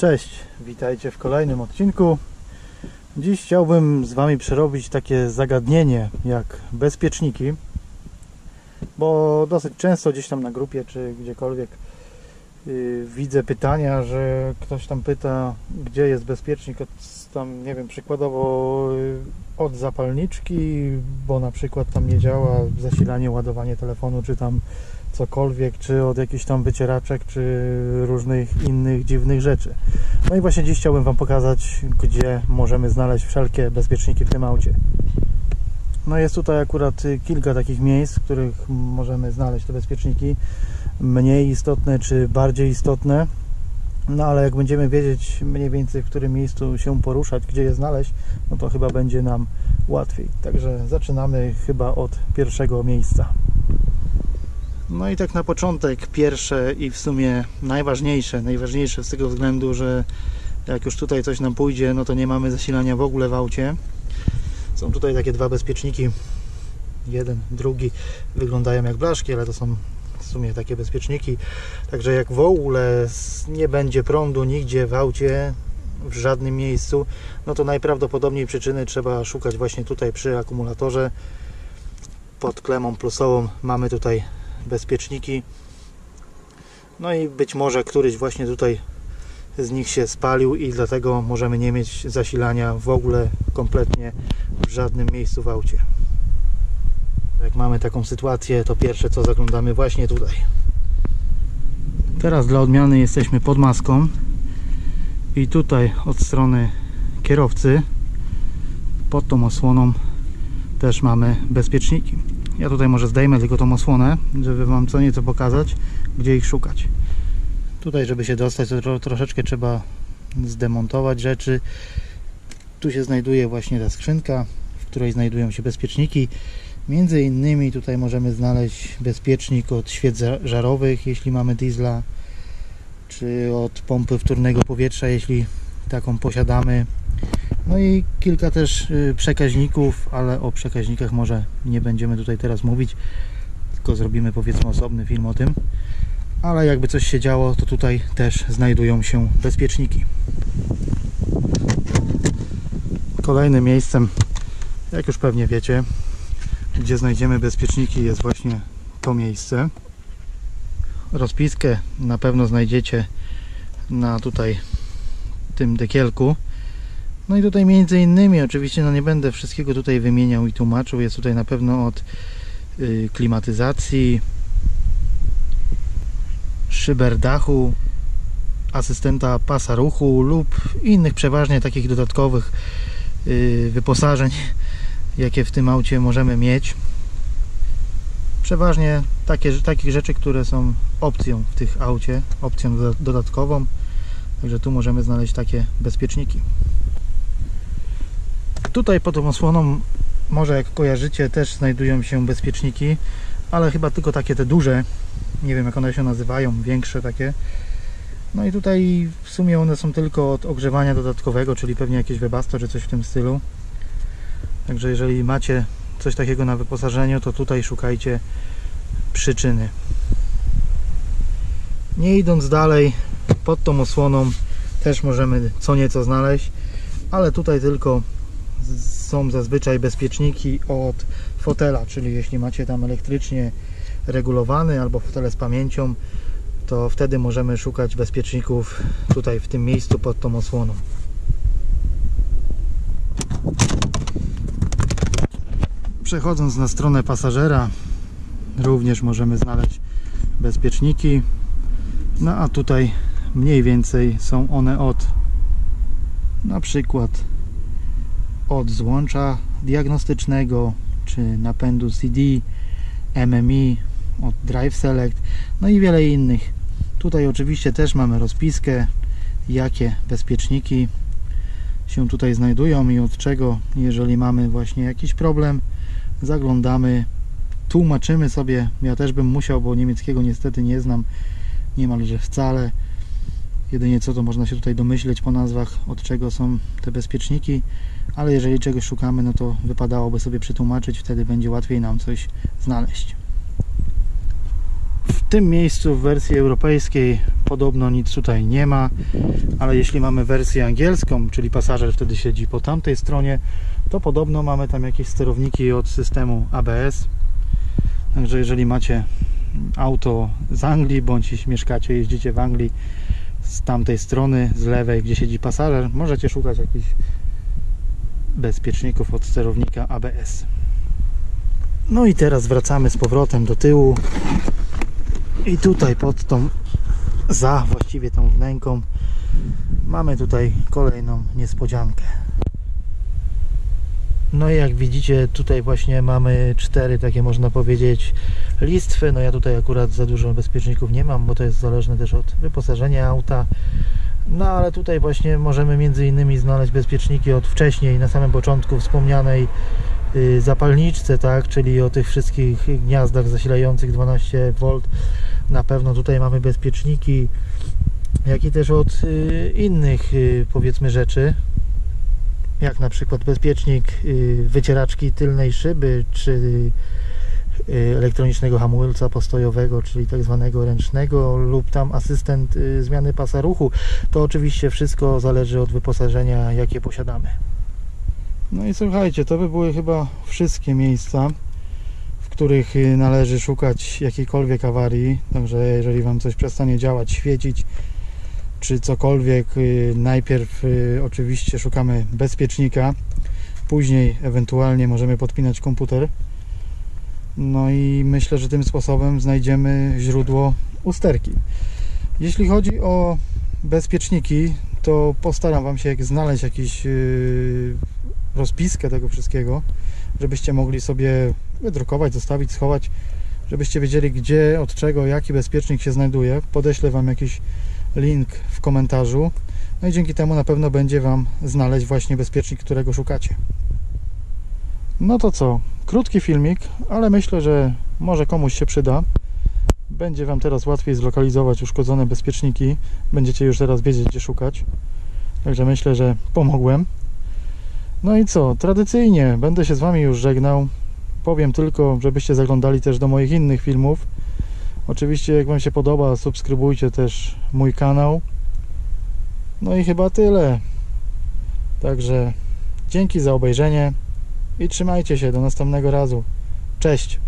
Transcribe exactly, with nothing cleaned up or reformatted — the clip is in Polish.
Cześć, witajcie w kolejnym odcinku. Dziś chciałbym z Wami przerobić takie zagadnienie jak bezpieczniki, bo dosyć często gdzieś tam na grupie czy gdziekolwiek yy, widzę pytania, że ktoś tam pyta, gdzie jest bezpiecznik od, tam, nie wiem, przykładowo yy, od zapalniczki, bo na przykład tam nie działa zasilanie, ładowanie telefonu czy tam cokolwiek, czy od jakichś tam wycieraczek, czy różnych innych dziwnych rzeczy. No i właśnie dziś chciałbym Wam pokazać, gdzie możemy znaleźć wszelkie bezpieczniki w tym aucie. No jest tutaj akurat kilka takich miejsc, w których możemy znaleźć te bezpieczniki, mniej istotne czy bardziej istotne. No ale jak będziemy wiedzieć mniej więcej, w którym miejscu się poruszać, gdzie je znaleźć, no to chyba będzie nam łatwiej. Także zaczynamy chyba od pierwszego miejsca. No i tak na początek pierwsze i w sumie najważniejsze, najważniejsze z tego względu, że jak już tutaj coś nam pójdzie, no to nie mamy zasilania w ogóle w aucie. Są tutaj takie dwa bezpieczniki, jeden, drugi, wyglądają jak blaszki, ale to są w sumie takie bezpieczniki. Także jak w ogóle nie będzie prądu nigdzie w aucie, w żadnym miejscu, no to najprawdopodobniej przyczyny trzeba szukać właśnie tutaj przy akumulatorze. Pod klemą plusową mamy tutaj bezpieczniki, no i być może któryś właśnie tutaj z nich się spalił i dlatego możemy nie mieć zasilania w ogóle kompletnie w żadnym miejscu w aucie. Jak mamy taką sytuację, to pierwsze co zaglądamy właśnie tutaj. Teraz dla odmiany jesteśmy pod maską i tutaj od strony kierowcy pod tą osłoną też mamy bezpieczniki. Ja tutaj może zdejmę tylko tą osłonę, żeby Wam co nieco pokazać, gdzie ich szukać. Tutaj, żeby się dostać, to troszeczkę trzeba zdemontować rzeczy. Tu się znajduje właśnie ta skrzynka, w której znajdują się bezpieczniki. Między innymi tutaj możemy znaleźć bezpiecznik od świec żarowych, jeśli mamy diesla, czy od pompy wtórnego powietrza, jeśli taką posiadamy. No i kilka też przekaźników, ale o przekaźnikach może nie będziemy tutaj teraz mówić, tylko zrobimy powiedzmy osobny film o tym. Ale jakby coś się działo, to tutaj też znajdują się bezpieczniki. Kolejnym miejscem, jak już pewnie wiecie, gdzie znajdziemy bezpieczniki, jest właśnie to miejsce. Rozpiskę na pewno znajdziecie na tutaj tym dekielku. No i tutaj między innymi, oczywiście no nie będę wszystkiego tutaj wymieniał i tłumaczył, jest tutaj na pewno od y, klimatyzacji, szyber dachu, asystenta pasa ruchu lub innych przeważnie takich dodatkowych y, wyposażeń, jakie w tym aucie możemy mieć. Przeważnie takie, takich rzeczy, które są opcją w tych aucie, opcją do, dodatkową, także tu możemy znaleźć takie bezpieczniki. Tutaj pod tą osłoną, może jak kojarzycie, też znajdują się bezpieczniki, ale chyba tylko takie te duże, nie wiem jak one się nazywają, większe takie. No i tutaj w sumie one są tylko od ogrzewania dodatkowego, czyli pewnie jakieś webasto czy coś w tym stylu. Także jeżeli macie coś takiego na wyposażeniu, to tutaj szukajcie przyczyny. Nie idąc dalej, pod tą osłoną też możemy co nieco znaleźć, ale tutaj tylko są zazwyczaj bezpieczniki od fotela, czyli jeśli macie tam elektrycznie regulowany albo fotele z pamięcią, to wtedy możemy szukać bezpieczników tutaj w tym miejscu pod tą osłoną. Przechodząc na stronę pasażera, również możemy znaleźć bezpieczniki, no a tutaj mniej więcej są one od na przykład od złącza diagnostycznego, czy napędu C D, M M I, od Drive Select, no i wiele innych. Tutaj oczywiście też mamy rozpiskę, jakie bezpieczniki się tutaj znajdują i od czego, jeżeli mamy właśnie jakiś problem, zaglądamy, tłumaczymy sobie. Ja też bym musiał, bo niemieckiego niestety nie znam niemalże wcale. Jedynie co to można się tutaj domyśleć po nazwach, od czego są te bezpieczniki, ale jeżeli czegoś szukamy, no to wypadałoby sobie przetłumaczyć, wtedy będzie łatwiej nam coś znaleźć. W tym miejscu w wersji europejskiej podobno nic tutaj nie ma, ale jeśli mamy wersję angielską, czyli pasażer wtedy siedzi po tamtej stronie, to podobno mamy tam jakieś sterowniki od systemu A B S. Także jeżeli macie auto z Anglii, bądź jeśli mieszkacie, jeździcie w Anglii, z tamtej strony, z lewej, gdzie siedzi pasażer, możecie szukać jakichś bezpieczników od sterownika A B S. No i teraz wracamy z powrotem do tyłu i tutaj pod tą, za właściwie tą wnęką, mamy tutaj kolejną niespodziankę. No i jak widzicie, tutaj właśnie mamy cztery takie, można powiedzieć, listwy. No ja tutaj akurat za dużo bezpieczników nie mam, bo to jest zależne też od wyposażenia auta. No ale tutaj właśnie możemy między innymi znaleźć bezpieczniki od wcześniej, na samym początku wspomnianej zapalniczce, tak, czyli o tych wszystkich gniazdach zasilających dwanaście wolt. Na pewno tutaj mamy bezpieczniki, jak i też od innych, powiedzmy, rzeczy, jak na przykład bezpiecznik wycieraczki tylnej szyby, czy elektronicznego hamulca postojowego, czyli tak zwanego ręcznego, lub tam asystent zmiany pasa ruchu. To oczywiście wszystko zależy od wyposażenia, jakie posiadamy. No i słuchajcie, to by były chyba wszystkie miejsca, w których należy szukać jakiejkolwiek awarii. Także jeżeli Wam coś przestanie działać, świecić, czy cokolwiek, najpierw oczywiście szukamy bezpiecznika, później ewentualnie możemy podpinać komputer. No i myślę, że tym sposobem znajdziemy źródło usterki. Jeśli chodzi o bezpieczniki, to postaram Wam się znaleźć jakąś rozpiskę tego wszystkiego, żebyście mogli sobie wydrukować, zostawić, schować, żebyście wiedzieli, gdzie, od czego, jaki bezpiecznik się znajduje. Podeślę Wam jakiś link w komentarzu, no i dzięki temu na pewno będzie Wam znaleźć właśnie bezpiecznik, którego szukacie. No to co, krótki filmik, ale myślę, że może komuś się przyda. Będzie Wam teraz łatwiej zlokalizować uszkodzone bezpieczniki, będziecie już teraz wiedzieć, gdzie szukać. Także myślę, że pomogłem. No i co, tradycyjnie będę się z Wami już żegnał. Powiem tylko, żebyście zaglądali też do moich innych filmów. Oczywiście, jak Wam się podoba, subskrybujcie też mój kanał. No i chyba tyle. Także dzięki za obejrzenie i trzymajcie się do następnego razu. Cześć!